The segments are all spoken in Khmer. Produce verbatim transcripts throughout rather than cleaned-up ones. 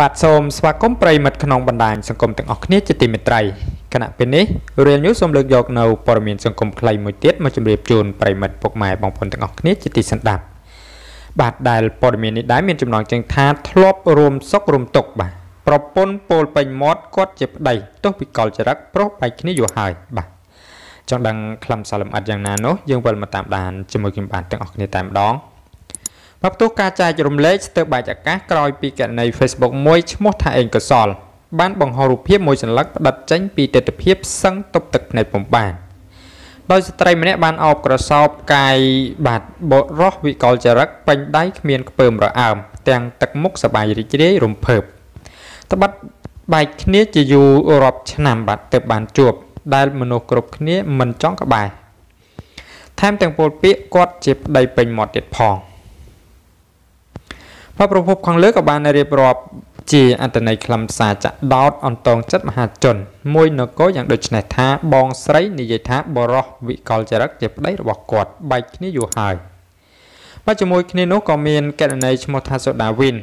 បាទសូមស្វាគមន៍ប្រិមិត្តក្នុងបណ្ដាញសង្គមទាំងអស់គ្នាជាទីមេត្រីគណៈពេលនេះ Real News សូមលើកយកនៅព័ត៌មានសង្គមខ្លីមួយទៀតមកជម្រាបជូនប្រិមិត្តពុកម៉ែបងប្អូនទាំងអស់គ្នាជាទីសន្តាប់បាទដែលព័ត៌មាននេះដែរមានចំណងជើងថាធ្លាប់រួមសុខរួមទុកបាទប្រពន្ធពលពេញមាត់គាត់ជាប្តីទោះពីកលចរិតប្រុសបែកគ្នាយូរហើយបាទចង់ដឹងខ្លឹមសារលម្អិតយ៉ាងណានោះយើងវិលមកតាមដានជាមួយខ្ញុំបាទទាំងអស់គ្នាតែម្ដង បាទទូកាចាយរំលែកស្ទើរបែកអាកាសក្រោយពីករណី ប្រពន្ធខាងលើក៏បានរៀបរាប់ជាអន្តន័យខ្លឹមសារចាក់ដោតអន្តងចិត្តមហាជនមួយនគរយ៉ាងដូចនេះថាបងស្រីនិយាយថាបរោះវិកលចរិតជាប្តីរបស់គាត់បែកគ្នាយូរហើយបាទជាមួយគ្នានោះក៏មានករណីឈ្មោះថាសូដាវិន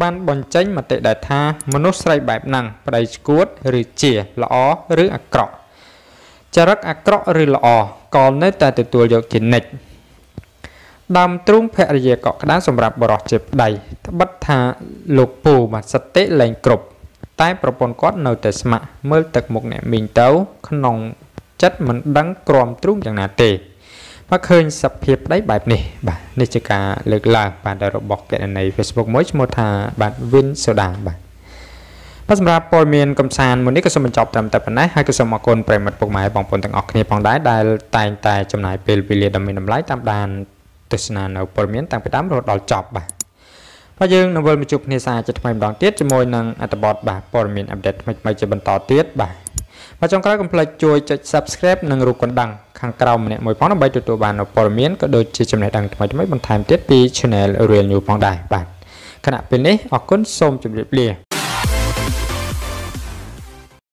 បានបញ្ចេញមតិដែលថាមនុស្សស្រីបែបហ្នឹងប្តីស្គួតឬជាល្អឬអាក្រក់ចរិតអាក្រក់ឬល្អកលនៅតែទទួលយកជានិច្ច ដើមទ្រូងភរិយាក៏ក្តានសម្រាប់បរិសុទ្ធចិត្តដៃត្បិតថាលោកពូបាទសតិលែងគ្រប់តែប្រពន្ធគាត់នៅតែស្ម័គ្រមើលទឹកមុខអ្នកមីងទៅក្នុងចិត្តមិនដឹងទ្រាំទ្រង់យ៉ាងណាទេបាទនេះជាការលើកឡើងបាទរបស់កណនី Facebook មួយឈ្មោះថាបាទវិនសូដាបាទបាទសម្រាប់ព័ត៌មានកំសាន្តមួយនេះក៏សូមបញ្ចប់តាមតែប៉ុណ្ណេះហើយក៏សូមអរគុណប្រិមិត្តពុកម៉ែបងប្អូនទាំងអស់គ្នាផងដែរដែលតែងតែចំណាយពេលវេលាដ៏មានតម្លៃតាមដាន ទស្សនានៅព័ត៌មានតាំងពីដើមរហូតដល់ចប់បាទហើយយើងនៅវិលមកជួបគ្នាសាជាថ្មីម្ដងទៀតជាមួយនឹងអត្ថបទបាទព័ត៌មានអាប់ដេតថ្មីៗជាបន្តទៀតបាទបាទចុងក្រោយកុំភ្លេចជួយចុច Subscribe និងរូបកណ្ដឹងខាងក្រោមម្នាក់មួយផងដើម្បីទទួលបាននូវព័ត៌មានក៏ដូចជាចំណេះដឹងថ្មីៗបន្ថែមទៀតពី Channel Real News ផងដែរបាទខណៈពេលនេះអរគុណសូមជម្រាបលា